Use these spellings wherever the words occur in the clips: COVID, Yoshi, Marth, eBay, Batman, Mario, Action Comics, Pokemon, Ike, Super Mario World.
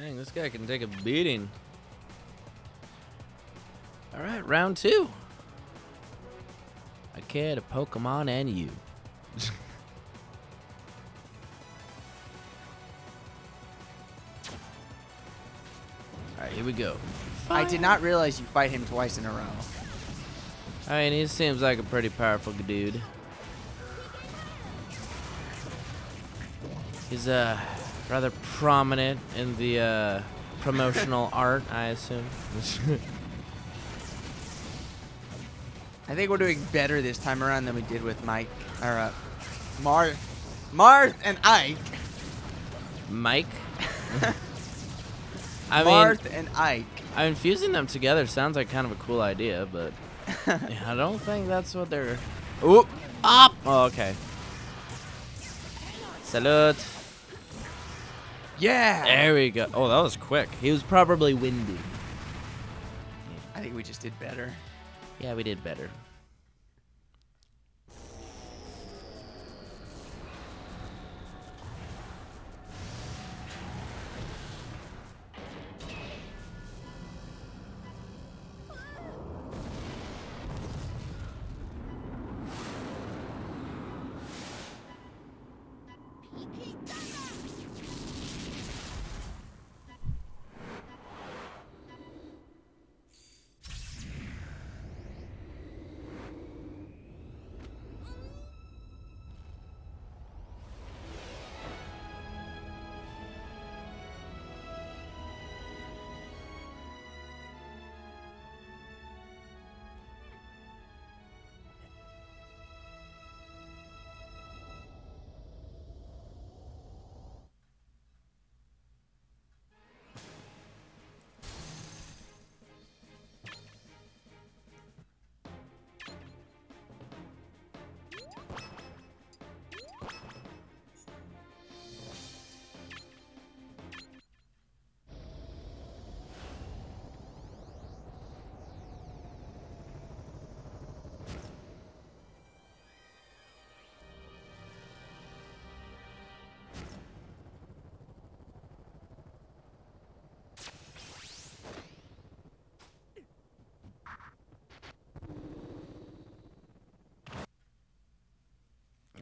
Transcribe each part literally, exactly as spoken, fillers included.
Dang, this guy can take a beating. All right, round two. I care to Pokemon and you. All right, here we go. Fire. I did not realize you fight him twice in a row. I mean, he seems like a pretty powerful dude. He's uh, rather prominent in the uh, promotional art, I assume. I think we're doing better this time around than we did with Mike, or uh, Marth, Marth and Ike. Mike? I Marth mean, and Ike. I mean, fusing them together sounds like kind of a cool idea, but... I don't think that's what they're. Oop! Up! Oh, okay. Salute. Yeah! There we go. Oh, that was quick. He was probably windy. I think we just did better. Yeah, we did better.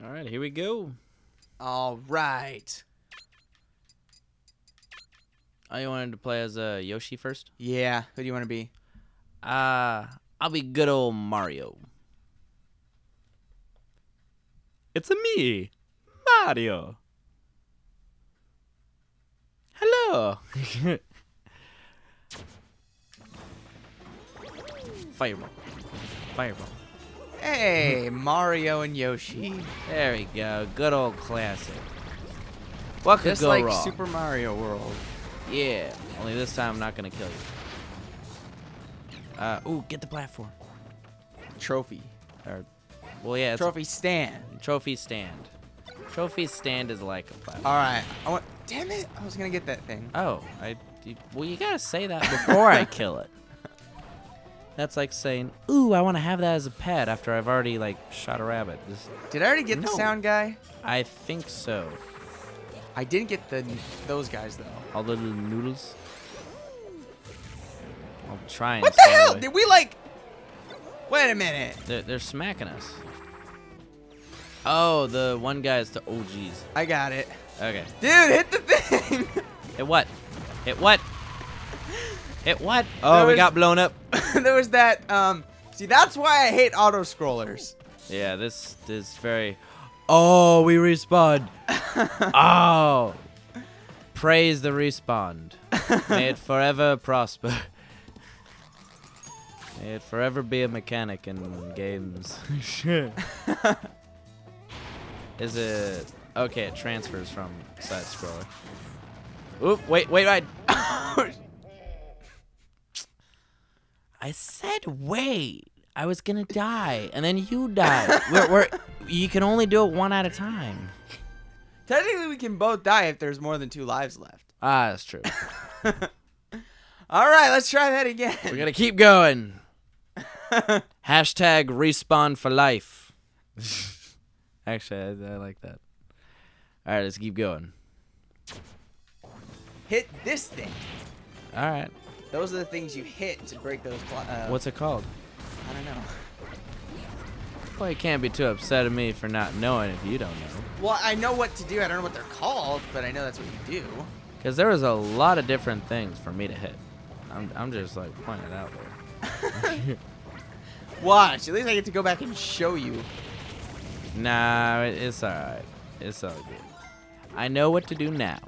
All right, here we go. All right. Oh, you wanted to play as uh, Yoshi first? Yeah. Who do you want to be? Uh, I'll be good old Mario. It's-a me, Mario. Hello. Fireball. Fireball. Hey, Mario and Yoshi. There we go. Good old classic. What could go wrong? Just like Super Mario World. Yeah. Only this time I'm not going to kill you. Uh, ooh, get the platform. Trophy. Or, well, yeah. Trophy stand. Trophy stand. Trophy stand is like a platform. All right. I want, damn it. I was going to get that thing. Oh. I. Well, you got to say that before I kill it. That's like saying, ooh, I want to have that as a pet after I've already, like, shot a rabbit. This... Did I already get no. the sound guy? I think so. I didn't get the those guys, though. All the little noodles. I'll try and What the hell? Away. Did we, like... Wait a minute. They're, they're smacking us. Oh, the one guy is the... Oh, jeez. I got it. Okay. Dude, hit the thing. Hit what? Hit what? Hit what? Oh, there we was... got blown up. There was that, um, see, that's why I hate auto-scrollers. Yeah, this is very... Oh, we respawned. Oh. Praise the respawn. May it forever prosper. May it forever be a mechanic in games. Is it... Okay, it transfers from side-scroller. Oop, wait, wait, wait. I said wait. I was gonna die, and then you died. we're, we're, you can only do it one at a time. Technically, we can both die if there's more than two lives left. Ah, that's true. All right, let's try that again. We're gonna keep going. Hashtag respawn for life. Actually, I, I like that. All right, let's keep going. Hit this thing. All right. Those are the things you hit to break those. Uh, What's it called? I don't know. Well, you can't be too upset at me for not knowing if you don't know. Well, I know what to do. I don't know what they're called, but I know that's what you do. Because there was a lot of different things for me to hit. I'm, I'm just, like, pointing it out there. Watch. At least I get to go back and show you. Nah, it's all right. It's all good. I know what to do now.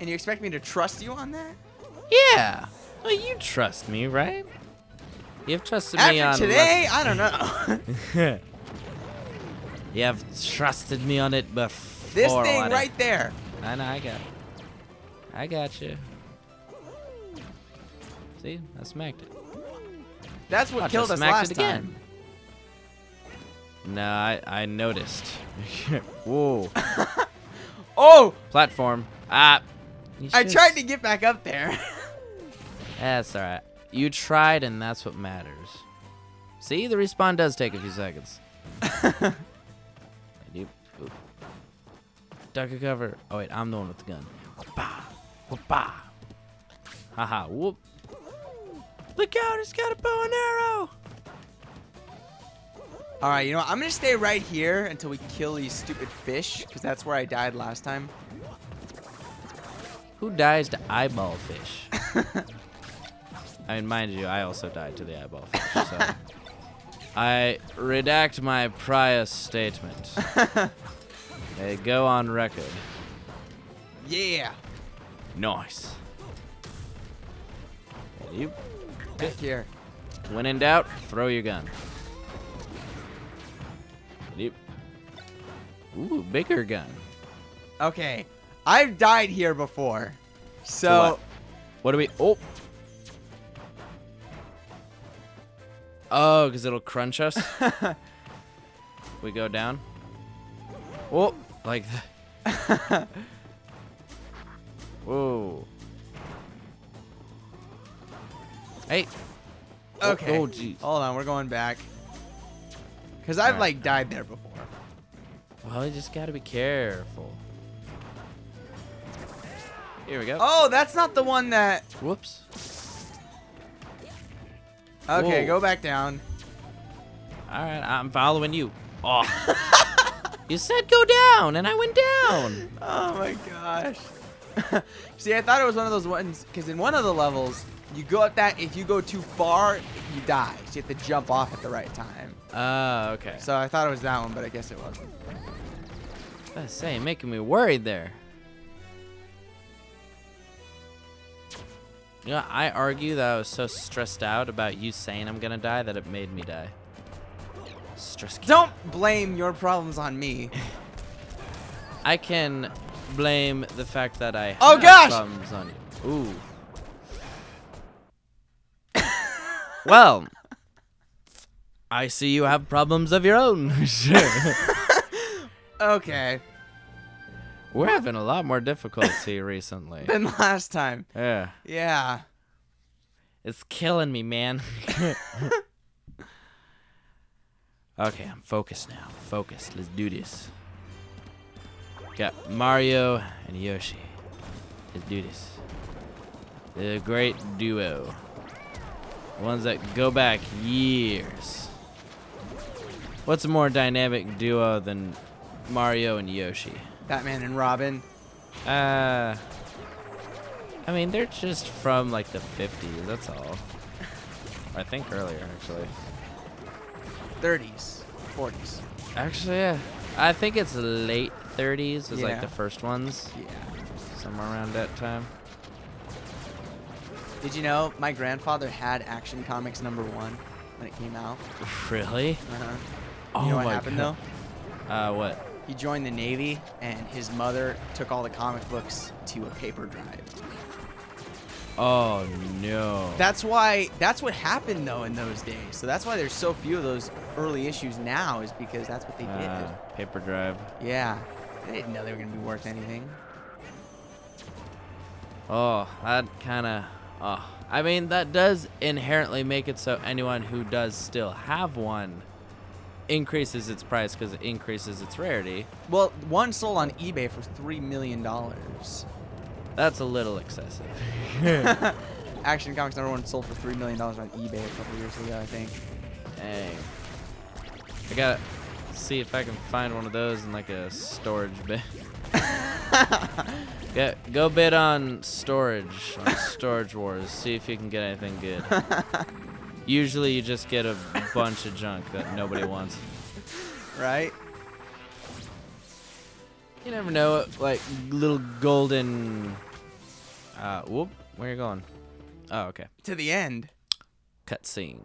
And you expect me to trust you on that? Yeah. Well, you trust me, right? You've trusted After me on today, I don't know. You have trusted me on it before. This thing right it. there. I know, I got it. I got you. See, I smacked it. That's what oh, killed us last time. No, I, I noticed. Whoa. Oh! Platform. Ah. I just... tried to get back up there. That's all right. You tried, and that's what matters. See, the respawn does take a few seconds. I do. Duck a cover. Oh, wait, I'm the one with the gun. Whoop-ah. Whoop-ah. Haha, whoop. Look out, it's got a bow and arrow. All right, you know what? I'm going to stay right here until we kill these stupid fish, because that's where I died last time. Who dies to eyeball fish? I mean, mind you, I also died to the eyeball fish, so... I redact my prior statement. They go on record. Yeah! Nice. You Back here. When in doubt, throw your gun. You. Ooh, bigger gun. Okay. I've died here before. So... What, what do we... Oh! Oh, because it'll crunch us? We go down? Oh, like that. Whoa. Hey. Okay. Oh, jeez. Oh, hold on, we're going back. Because I've, right. like, died there before. Well, you just got to be careful. Here we go. Oh, that's not the one that... Whoops. Okay, Whoa. go back down. All right, I'm following you. Oh. You said go down, and I went down. Oh, my gosh. See, I thought it was one of those ones, because in one of the levels, you go up that, if you go too far, you die. So you have to jump off at the right time. Oh, uh, okay. So I thought it was that one, but I guess it wasn't. I was about to say, you're making me worried there. You know, I argue that I was so stressed out about you saying I'm gonna die that it made me die. Stress. Don't blame your problems on me. I can blame the fact that I oh, have gosh. problems on you. Ooh. Well, I see you have problems of your own. Sure. Okay. We're having a lot more difficulty recently. Than last time. Yeah. Yeah. It's killing me, man. Okay, I'm focused now. Focused. Let's do this. Got Mario and Yoshi. Let's do this. They're a great duo. Ones that go back years. What's a more dynamic duo than Mario and Yoshi? Batman and Robin. Uh, I mean, they're just from, like, the fifties, that's all. I think earlier, actually. thirties. forties. Actually, yeah. I think it's late thirties was, yeah. like, the first ones. Yeah. Somewhere around that time. Did you know my grandfather had Action Comics number one when it came out? Really? Uh-huh. Oh, you know what happened, God. though? Uh, what? He joined the Navy, and his mother took all the comic books to a paper drive. Oh, no. That's why, that's what happened, though, in those days. So that's why there's so few of those early issues now, is because that's what they uh, did. Paper drive. Yeah. They didn't know they were going to be worth anything. Oh, that kind of... Oh. I mean, that does inherently make it so anyone who does still have one... increases its price because it increases its rarity. Well, one sold on eBay for three million dollars. That's a little excessive. Action Comics number one sold for three million dollars on eBay a couple years ago, I think. Dang. I gotta see if I can find one of those in like a storage bin. Yeah, go bid on storage, on Storage Wars. See if you can get anything good. Usually you just get a bunch of junk that nobody wants. Right? You never know, like, little golden... Uh, whoop, where are you going? Oh, okay. To the end. Cutscene.